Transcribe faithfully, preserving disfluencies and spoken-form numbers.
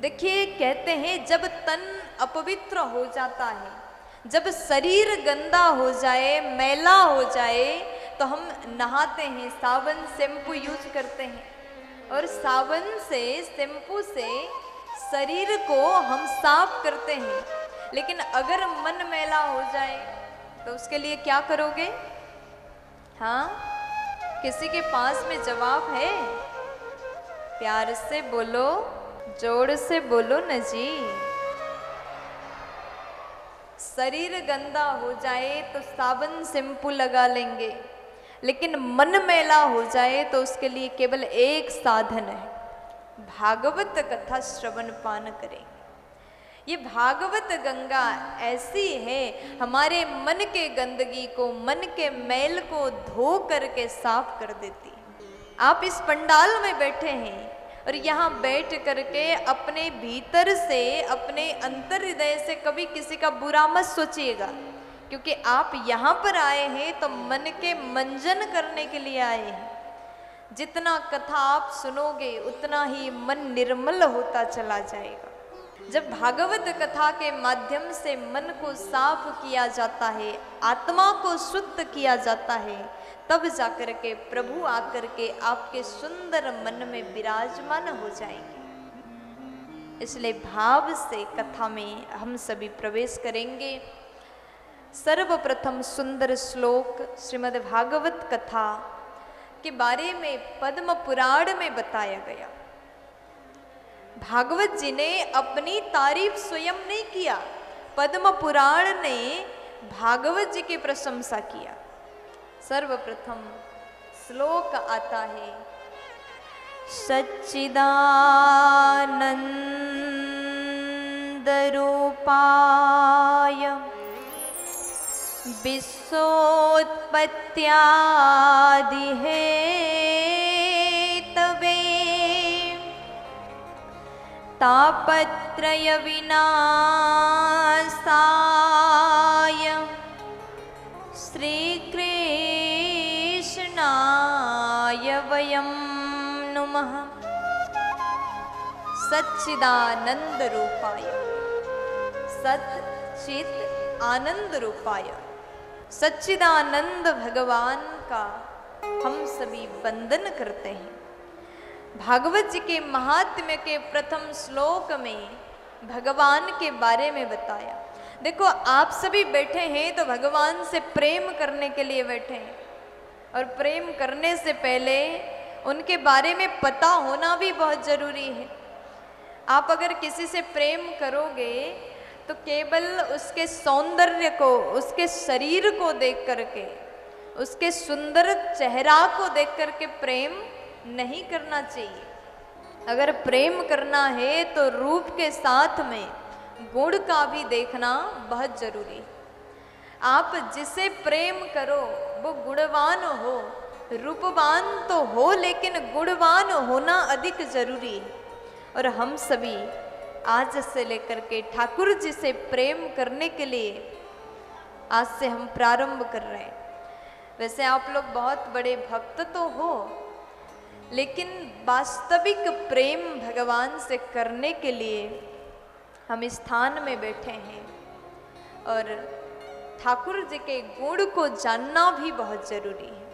देखिए कहते हैं जब तन अपवित्र हो जाता है, जब शरीर गंदा हो जाए, मैला हो जाए, तो हम नहाते हैं, साबुन शैम्पू यूज करते हैं और साबुन से शैम्पू से शरीर को हम साफ करते हैं। लेकिन अगर मन मैला हो जाए तो उसके लिए क्या करोगे? हाँ, किसी के पास में जवाब है? प्यार से बोलो, जोर से बोलो न जी। शरीर गंदा हो जाए तो साबुन शैम्पू लगा लेंगे, लेकिन मन मैला हो जाए तो उसके लिए केवल एक साधन है, भागवत कथा श्रवण पान करें। ये भागवत गंगा ऐसी है, हमारे मन के गंदगी को, मन के मैल को धो करके साफ कर देती है। आप इस पंडाल में बैठे हैं और यहाँ बैठ करके अपने भीतर से, अपने अंतर हृदय से कभी किसी का बुरा मत सोचिएगा, क्योंकि आप यहाँ पर आए हैं तो मन के मंजन करने के लिए आए हैं। जितना कथा आप सुनोगे उतना ही मन निर्मल होता चला जाएगा। जब भागवत कथा के माध्यम से मन को साफ किया जाता है, आत्मा को शुद्ध किया जाता है, तब जाकर के प्रभु आकर के आपके सुंदर मन में विराजमान हो जाएंगे। इसलिए भाव से कथा में हम सभी प्रवेश करेंगे। सर्वप्रथम सुंदर श्लोक श्रीमद्भागवत कथा के बारे में पद्म पुराण में बताया गया। भागवत जी ने अपनी तारीफ स्वयं नहीं किया, पद्म पुराण ने भागवत जी की प्रशंसा किया। सर्वप्रथम श्लोक आता है, सच्चिदानंद रूपाय विश्वोत्पत्त्यादि हेतवे तापत्रय विनाशाय श्रीकृष्ण वयं नुमः। सच्चिदानंद रूपाय, सच्चित आनंद रूपाय, सच्चिदानंद भगवान का हम सभी वंदन करते हैं। भागवत जी के महात्म्य के प्रथम श्लोक में भगवान के बारे में बताया। देखो, आप सभी बैठे हैं तो भगवान से प्रेम करने के लिए बैठे हैं, और प्रेम करने से पहले उनके बारे में पता होना भी बहुत ज़रूरी है। आप अगर किसी से प्रेम करोगे तो केवल उसके सौंदर्य को, उसके शरीर को देख करके, उसके सुंदर चेहरा को देख करके प्रेम नहीं करना चाहिए। अगर प्रेम करना है तो रूप के साथ में गुण का भी देखना बहुत ज़रूरी है। आप जिसे प्रेम करो वो गुणवान हो, रूपवान तो हो, लेकिन गुणवान होना अधिक जरूरी है। और हम सभी आज से लेकर के ठाकुर जी से प्रेम करने के लिए आज से हम प्रारंभ कर रहे हैं। वैसे आप लोग बहुत बड़े भक्त तो हो, लेकिन वास्तविक प्रेम भगवान से करने के लिए हम इस स्थान में बैठे हैं, और ठाकुर जी के गुण को जानना भी बहुत जरूरी है।